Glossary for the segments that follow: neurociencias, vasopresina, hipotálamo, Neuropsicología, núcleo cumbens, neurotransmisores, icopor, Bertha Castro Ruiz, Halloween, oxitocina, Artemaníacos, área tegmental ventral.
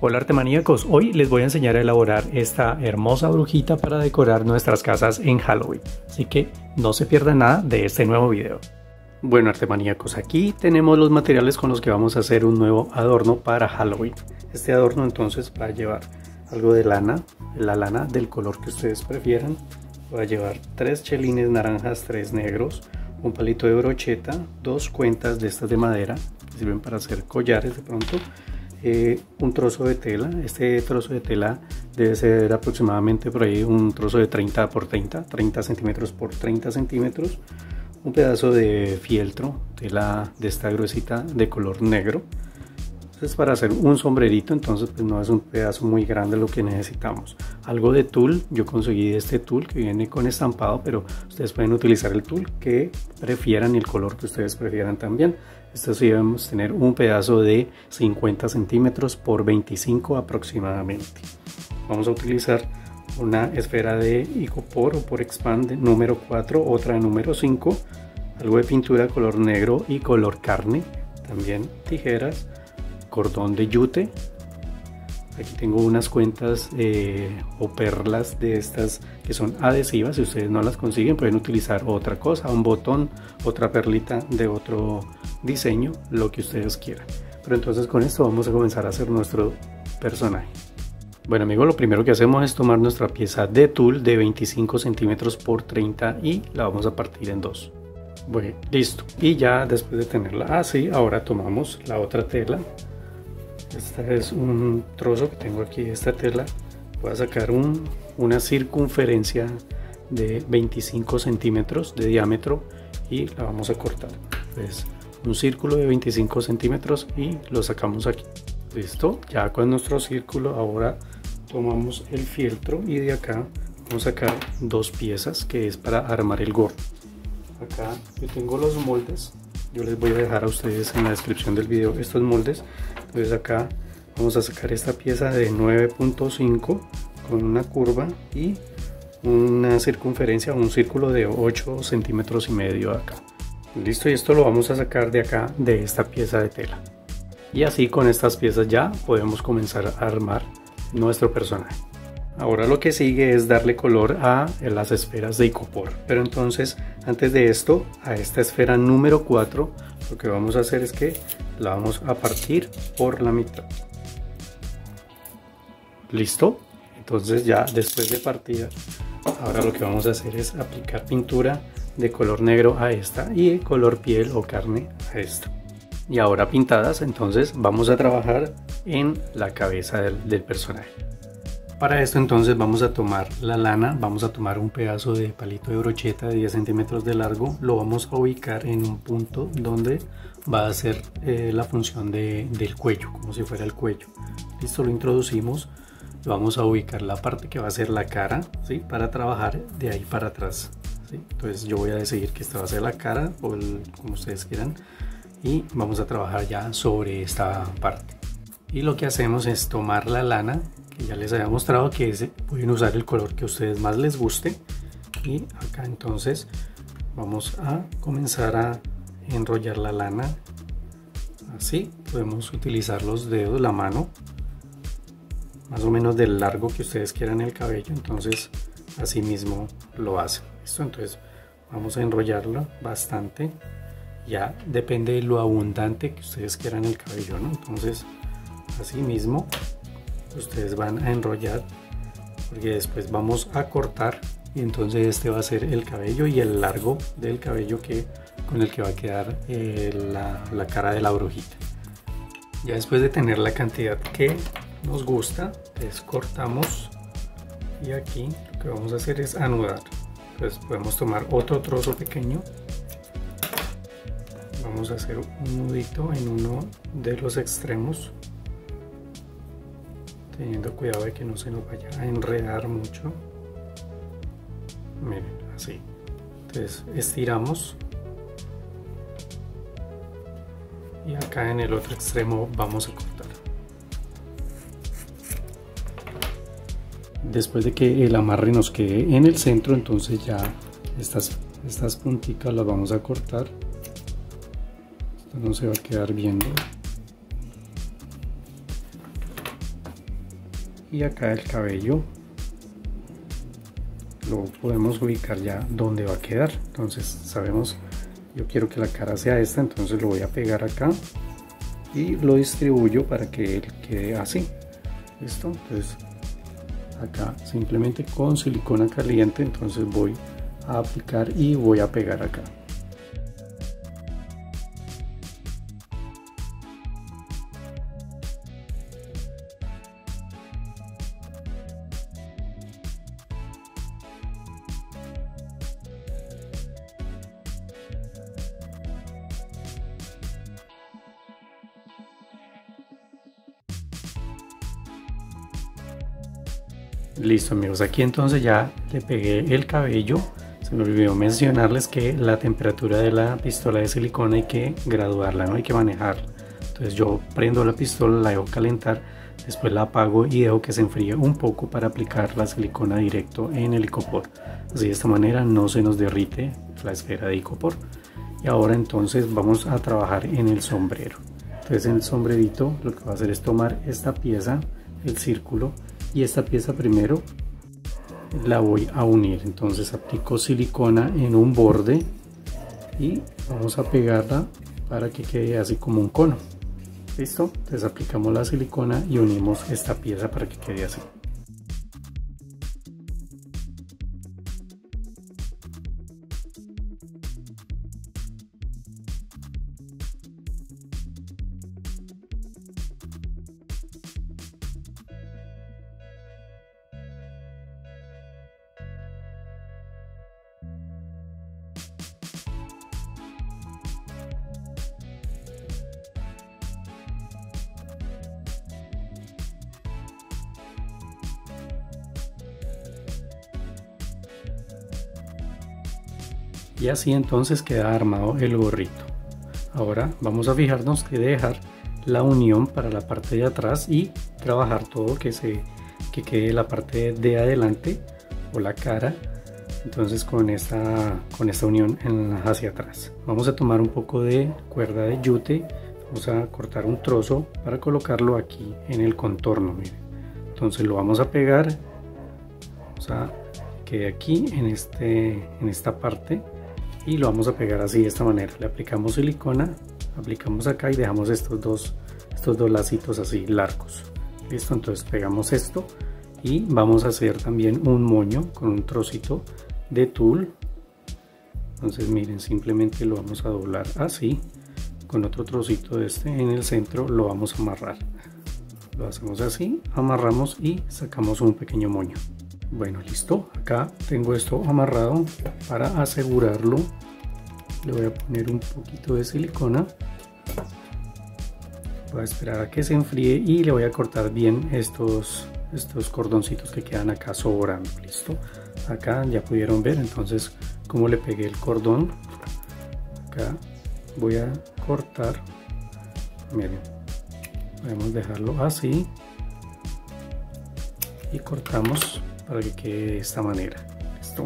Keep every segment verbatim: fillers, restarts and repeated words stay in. Hola artemaníacos, hoy les voy a enseñar a elaborar esta hermosa brujita para decorar nuestras casas en Halloween, así que no se pierdan nada de este nuevo video. Bueno artemaníacos, aquí tenemos los materiales con los que vamos a hacer un nuevo adorno para Halloween. Este adorno entonces va a llevar algo de lana, la lana del color que ustedes prefieran, va a llevar tres chelines naranjas, tres negros, un palito de brocheta, dos cuentas de estas de madera que sirven para hacer collares de pronto, Eh, un trozo de tela. Este trozo de tela debe ser aproximadamente por ahí un trozo de treinta por treinta, treinta centímetros por treinta centímetros, un pedazo de fieltro, tela de esta gruesita de color negro. Entonces para hacer un sombrerito, entonces pues no es un pedazo muy grande lo que necesitamos. Algo de tul, yo conseguí este tul que viene con estampado, pero ustedes pueden utilizar el tul que prefieran y el color que ustedes prefieran también. Esto sí debemos tener un pedazo de cincuenta centímetros por veinticinco aproximadamente. Vamos a utilizar una esfera de icopor o por expand número cuatro, otra de número cinco, algo de pintura color negro y color carne, también tijeras, cordón de yute. Aquí tengo unas cuentas eh, o perlas de estas que son adhesivas. Si ustedes no las consiguen pueden utilizar otra cosa, un botón, otra perlita de otro diseño, lo que ustedes quieran. Pero entonces con esto vamos a comenzar a hacer nuestro personaje. Bueno amigos, lo primero que hacemos es tomar nuestra pieza de tul de veinticinco centímetros por treinta y la vamos a partir en dos. Bueno, listo. Y ya después de tenerla así, ahora tomamos la otra tela. Esta es un trozo que tengo aquí de esta tela. Voy a sacar un, una circunferencia de veinticinco centímetros de diámetro y la vamos a cortar. Entonces, un círculo de veinticinco centímetros y lo sacamos aquí. Listo, ya con nuestro círculo ahora tomamos el fieltro y de acá vamos a sacar dos piezas que es para armar el gorro. Acá yo tengo los moldes, yo les voy a dejar a ustedes en la descripción del video estos moldes. Entonces acá vamos a sacar esta pieza de nueve punto cinco con una curva y una circunferencia, un círculo de ocho centímetros y medio acá. Listo, y esto lo vamos a sacar de acá, de esta pieza de tela. Y así con estas piezas ya podemos comenzar a armar nuestro personaje. Ahora lo que sigue es darle color a las esferas de icopor. Pero entonces, antes de esto, a esta esfera número cuatro, lo que vamos a hacer es que la vamos a partir por la mitad. Listo. Entonces ya después de partida, ahora lo que vamos a hacer es aplicar pintura de color negro a esta y de color piel o carne a esta. Y ahora pintadas, entonces vamos a trabajar en la cabeza del, del personaje. Para esto entonces vamos a tomar la lana, vamos a tomar un pedazo de palito de brocheta de diez centímetros de largo, lo vamos a ubicar en un punto donde va a ser eh, la función de, del cuello, como si fuera el cuello. Listo, lo introducimos, vamos a ubicar la parte que va a ser la cara, ¿sí? Para trabajar de ahí para atrás, ¿sí? Entonces yo voy a decidir que esta va a ser la cara o el, como ustedes quieran, y vamos a trabajar ya sobre esta parte. Y lo que hacemos es tomar la lana, ya les había mostrado que ese, pueden usar el color que a ustedes más les guste, y acá entonces vamos a comenzar a enrollar la lana. Así podemos utilizar los dedos, la mano, más o menos del largo que ustedes quieran el cabello, entonces así mismo lo hacen. Listo, entonces vamos a enrollarlo bastante, ya depende de lo abundante que ustedes quieran el cabello, ¿no? Entonces así mismo ustedes van a enrollar, porque después vamos a cortar y entonces este va a ser el cabello y el largo del cabello que, con el que va a quedar eh, la, la cara de la brujita. Ya después de tener la cantidad que nos gusta, les cortamos y aquí lo que vamos a hacer es anudar. Entonces podemos tomar otro trozo pequeño, vamos a hacer un nudito en uno de los extremos, teniendo cuidado de que no se nos vaya a enredar mucho. Miren, así. Entonces estiramos. Y acá en el otro extremo vamos a cortar. Después de que el amarre nos quede en el centro, entonces ya estas, estas punticas las vamos a cortar. Esto no se va a quedar viendo. y acá el cabello lo podemos ubicar ya donde va a quedar. Entonces sabemos, yo quiero que la cara sea esta, entonces lo voy a pegar acá y lo distribuyo para que él quede así. Listo, entonces acá simplemente con silicona caliente, entonces voy a aplicar y voy a pegar acá. Listo amigos, aquí entonces ya le pegué el cabello. Se me olvidó mencionarles que la temperatura de la pistola de silicona hay que graduarla, no hay que manejarla. Entonces yo prendo la pistola, la dejo calentar, después la apago y dejo que se enfríe un poco para aplicar la silicona directo en el icopor. Así de esta manera no se nos derrite la esfera de icopor. Y ahora entonces vamos a trabajar en el sombrero. Entonces en el sombrerito lo que voy a hacer es tomar esta pieza, el círculo, y esta pieza primero la voy a unir. Entonces aplico silicona en un borde y vamos a pegarla para que quede así como un cono. Listo, entonces aplicamos la silicona y unimos esta pieza para que quede así. Y así entonces queda armado el gorrito. Ahora vamos a fijarnos que dejar la unión para la parte de atrás y trabajar todo que se que quede la parte de adelante o la cara. Entonces con esta con esta unión en, hacia atrás. Vamos a tomar un poco de cuerda de yute, vamos a cortar un trozo para colocarlo aquí en el contorno. Miren. Entonces lo vamos a pegar, vamos a que aquí en este en esta parte. Y lo vamos a pegar así de esta manera, le aplicamos silicona, aplicamos acá y dejamos estos dos, estos dos lacitos así largos. Listo, entonces pegamos esto y vamos a hacer también un moño con un trocito de tul. Entonces miren, simplemente lo vamos a doblar así, con otro trocito de este en el centro lo vamos a amarrar. Lo hacemos así, amarramos y sacamos un pequeño moño. Bueno, listo, acá tengo esto amarrado. Para asegurarlo le voy a poner un poquito de silicona, voy a esperar a que se enfríe y le voy a cortar bien estos, estos cordoncitos que quedan acá sobrando. Listo, acá ya pudieron ver entonces cómo le pegué el cordón. Acá voy a cortar, miren, podemos dejarlo así y cortamos para que quede de esta manera. Esto.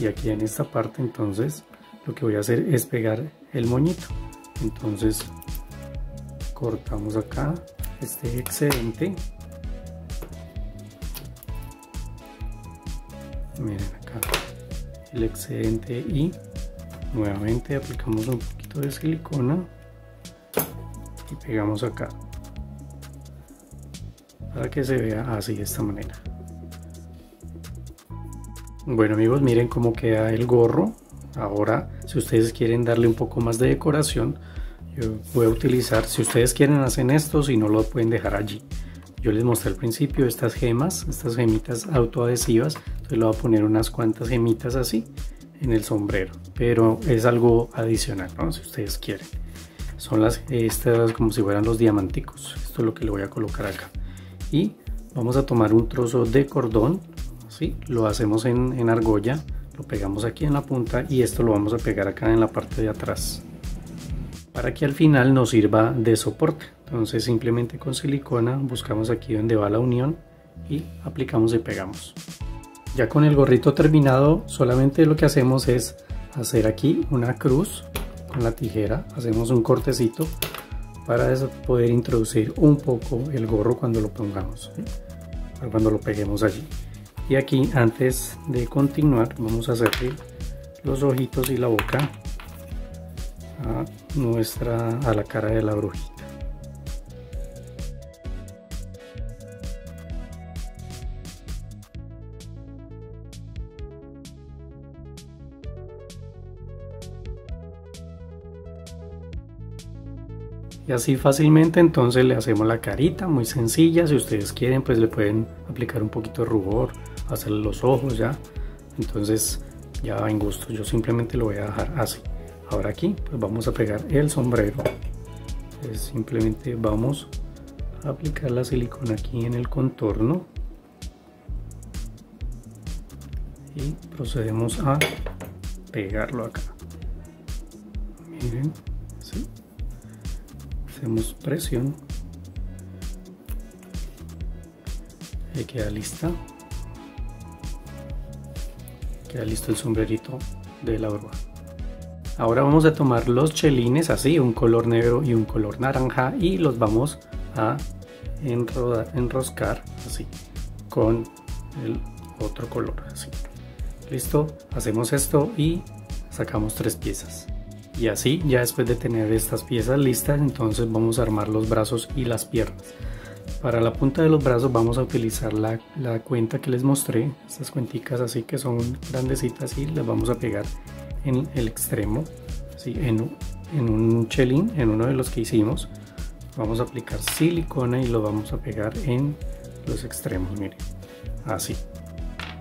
Y aquí en esta parte entonces lo que voy a hacer es pegar el moñito. Entonces cortamos acá este excedente. Miren acá el excedente y nuevamente aplicamos un poquito de silicona y pegamos acá para que se vea así de esta manera. Bueno amigos, miren cómo queda el gorro. Ahora, si ustedes quieren darle un poco más de decoración, yo voy a utilizar, si ustedes quieren hacen esto, si no lo pueden dejar allí. Yo les mostré al principio estas gemas, estas gemitas autoadhesivas, entonces le voy a poner unas cuantas gemitas así en el sombrero, pero es algo adicional, ¿no? Si ustedes quieren. Son las, estas como si fueran los diamanticos, esto es lo que le voy a colocar acá. Y vamos a tomar un trozo de cordón. Sí, lo hacemos en, en argolla, lo pegamos aquí en la punta y esto lo vamos a pegar acá en la parte de atrás para que al final nos sirva de soporte. Entonces simplemente con silicona buscamos aquí donde va la unión y aplicamos y pegamos. Ya con el gorrito terminado, solamente lo que hacemos es hacer aquí una cruz con la tijera, hacemos un cortecito para poder introducir un poco el gorro cuando lo pongamos, ¿sí? cuando lo peguemos allí. Y aquí, antes de continuar, vamos a hacerle los ojitos y la boca a nuestra a la cara de la brujita. Y así fácilmente entonces le hacemos la carita, muy sencilla. Si ustedes quieren, pues le pueden aplicar un poquito de rubor, hacerle los ojos ya. Entonces ya en gusto, yo simplemente lo voy a dejar así. Ahora aquí pues vamos a pegar el sombrero. Entonces simplemente vamos a aplicar la silicona aquí en el contorno. Y procedemos a pegarlo acá. Miren, sí. Hacemos presión y queda lista queda listo el sombrerito de la bruja. Ahora vamos a tomar los chelines, así un color negro y un color naranja, y los vamos a enrodar, enroscar así con el otro color, así. Listo, hacemos esto y sacamos tres piezas. Y así, ya después de tener estas piezas listas, entonces vamos a armar los brazos y las piernas. Para la punta de los brazos vamos a utilizar la, la cuenta que les mostré, estas cuenticas así que son grandecitas, y las vamos a pegar en el extremo, así, en, en un chelín, en uno de los que hicimos. Vamos a aplicar silicona y lo vamos a pegar en los extremos, miren, así.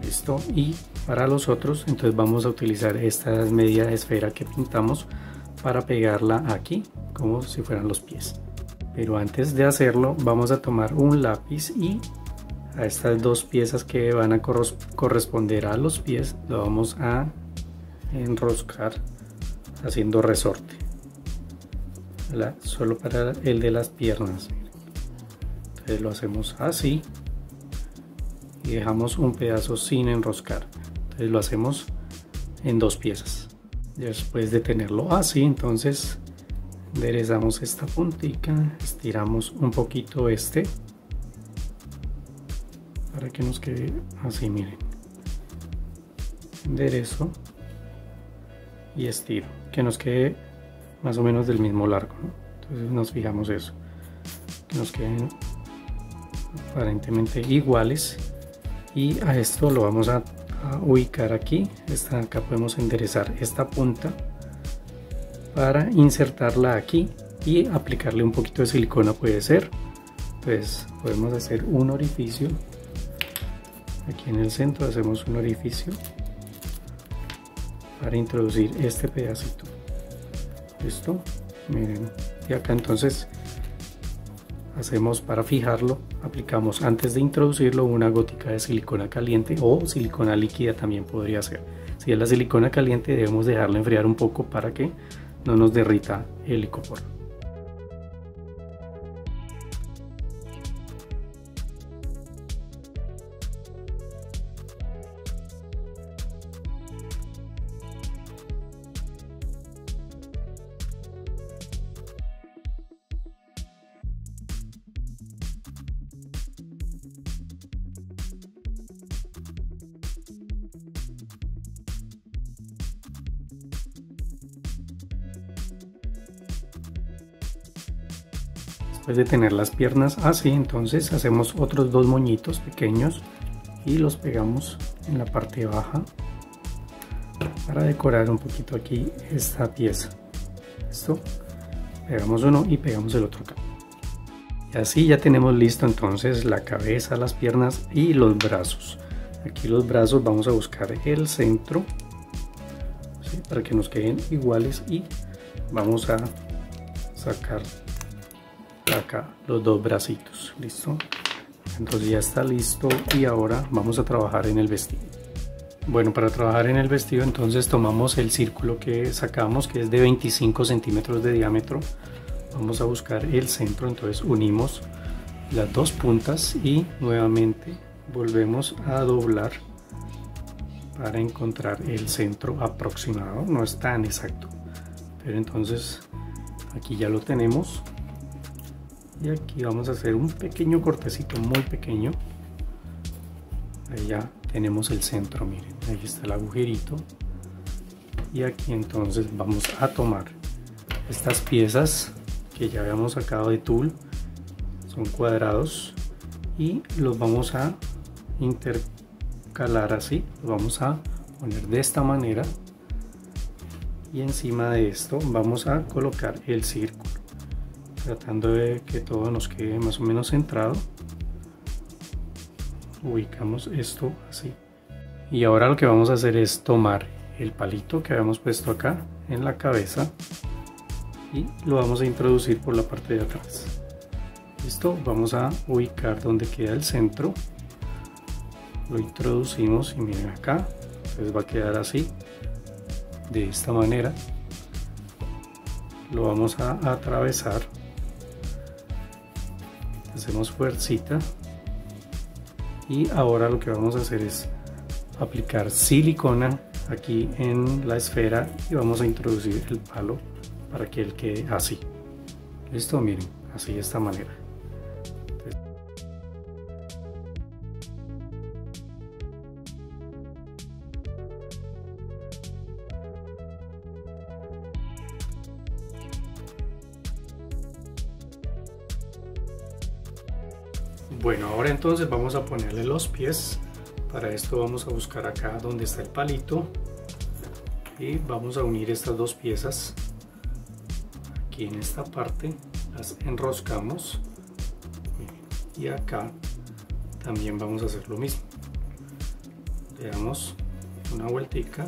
Listo, y para los otros entonces vamos a utilizar esta media esfera que pintamos para pegarla aquí como si fueran los pies. Pero antes de hacerlo vamos a tomar un lápiz y a estas dos piezas que van a corresponder a los pies lo vamos a enroscar haciendo resorte, ¿verdad? Solo para el de las piernas. Entonces lo hacemos así y dejamos un pedazo sin enroscar. Entonces lo hacemos en dos piezas. Después de tenerlo así, entonces enderezamos esta puntica, estiramos un poquito este para que nos quede así, miren, enderezo y estiro, que nos quede más o menos del mismo largo, ¿no? Entonces nos fijamos eso, que nos queden aparentemente iguales. Y a esto lo vamos a, a ubicar aquí. Esta, acá podemos enderezar esta punta para insertarla aquí y aplicarle un poquito de silicona, puede ser. Entonces podemos hacer un orificio aquí en el centro, hacemos un orificio para introducir este pedacito. Listo, miren, y acá entonces hacemos, para fijarlo, aplicamos antes de introducirlo una gotica de silicona caliente o silicona líquida también podría ser. Si es la silicona caliente debemos dejarla enfriar un poco para que no nos derrita el licopor. Después de tener las piernas así, entonces hacemos otros dos moñitos pequeños y los pegamos en la parte baja para decorar un poquito aquí esta pieza. Esto, pegamos uno y pegamos el otro acá. Y así ya tenemos listo entonces la cabeza, las piernas y los brazos. Aquí los brazos vamos a buscar el centro, ¿sí? Para que nos queden iguales, y vamos a sacar acá los dos bracitos. Listo, entonces ya está listo y ahora vamos a trabajar en el vestido. Bueno, para trabajar en el vestido entonces tomamos el círculo que sacamos, que es de veinticinco centímetros de diámetro. Vamos a buscar el centro, entonces unimos las dos puntas y nuevamente volvemos a doblar para encontrar el centro aproximado. No es tan exacto, pero entonces aquí ya lo tenemos. Y aquí vamos a hacer un pequeño cortecito, muy pequeño, Ahí ya tenemos el centro, miren, ahí está el agujerito. Y aquí entonces vamos a tomar estas piezas que ya habíamos sacado de tul, son cuadrados, y los vamos a intercalar así, los vamos a poner de esta manera, y encima de esto vamos a colocar el círculo, tratando de que todo nos quede más o menos centrado. Ubicamos esto así, y ahora lo que vamos a hacer es tomar el palito que habíamos puesto acá en la cabeza y lo vamos a introducir por la parte de atrás. Listo, vamos a ubicar donde queda el centro, lo introducimos y miren acá, entonces va a quedar así, de esta manera. Lo vamos a atravesar, hacemos fuercita, y ahora lo que vamos a hacer es aplicar silicona aquí en la esfera y vamos a introducir el palo para que él quede así. Listo, miren, así de esta manera. Bueno, ahora entonces vamos a ponerle los pies. Para esto vamos a buscar acá donde está el palito y vamos a unir estas dos piezas. Aquí en esta parte las enroscamos y acá también vamos a hacer lo mismo. Le damos una vueltica,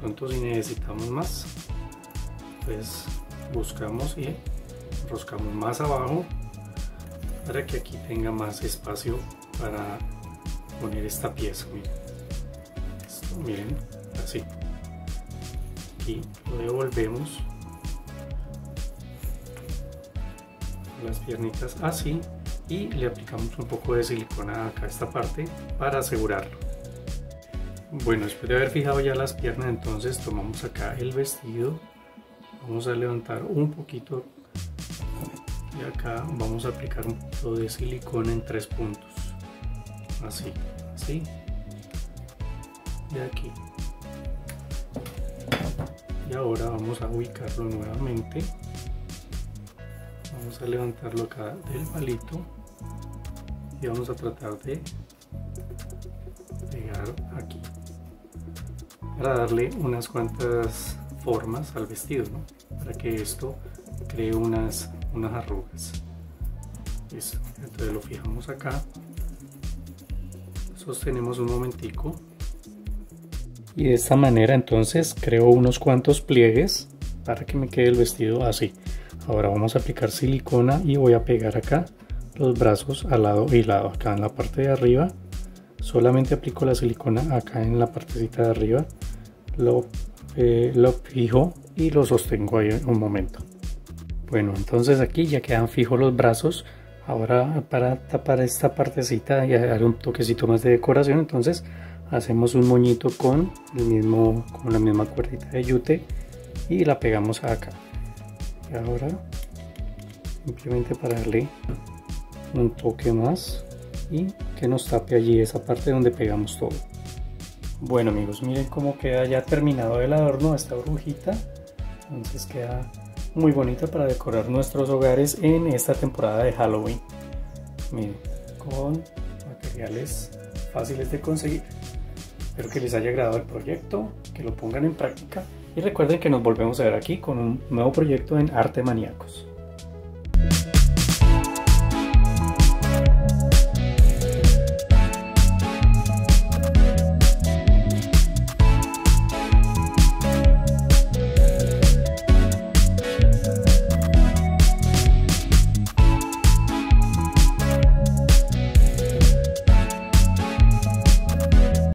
pronto si necesitamos más, pues buscamos y enroscamos más abajo para que aquí tenga más espacio para poner esta pieza. Miren, esto, miren, así, y lo devolvemos, las piernitas así, y le aplicamos un poco de silicona acá a esta parte para asegurarlo. Bueno, después de haber fijado ya las piernas, entonces tomamos acá el vestido, vamos a levantar un poquito y acá vamos a aplicar un poquito de silicona en tres puntos, así, así y aquí, y ahora vamos a ubicarlo nuevamente, vamos a levantarlo acá del palito y vamos a tratar de pegar aquí para darle unas cuantas formas al vestido, ¿no? Para que esto cree unas, unas arrugas. Listo, entonces lo fijamos acá, sostenemos un momentico y de esta manera entonces creo unos cuantos pliegues para que me quede el vestido así. Ahora vamos a aplicar silicona y voy a pegar acá los brazos al lado y lado. Acá en la parte de arriba solamente aplico la silicona, acá en la partecita de arriba lo, eh, lo fijo y lo sostengo ahí un momento. Bueno, entonces aquí ya quedan fijos los brazos. Ahora para tapar esta partecita y dar un toquecito más de decoración, entonces hacemos un moñito con, el mismo, con la misma cuerdita de yute y la pegamos acá. Y ahora simplemente para darle un toque más y que nos tape allí esa parte donde pegamos todo. Bueno amigos, miren cómo queda ya terminado el adorno, esta brujita. Entonces queda muy bonita para decorar nuestros hogares en esta temporada de Halloween. Miren, con materiales fáciles de conseguir. Espero que les haya agradado el proyecto, que lo pongan en práctica y recuerden que nos volvemos a ver aquí con un nuevo proyecto en Artemaníacos.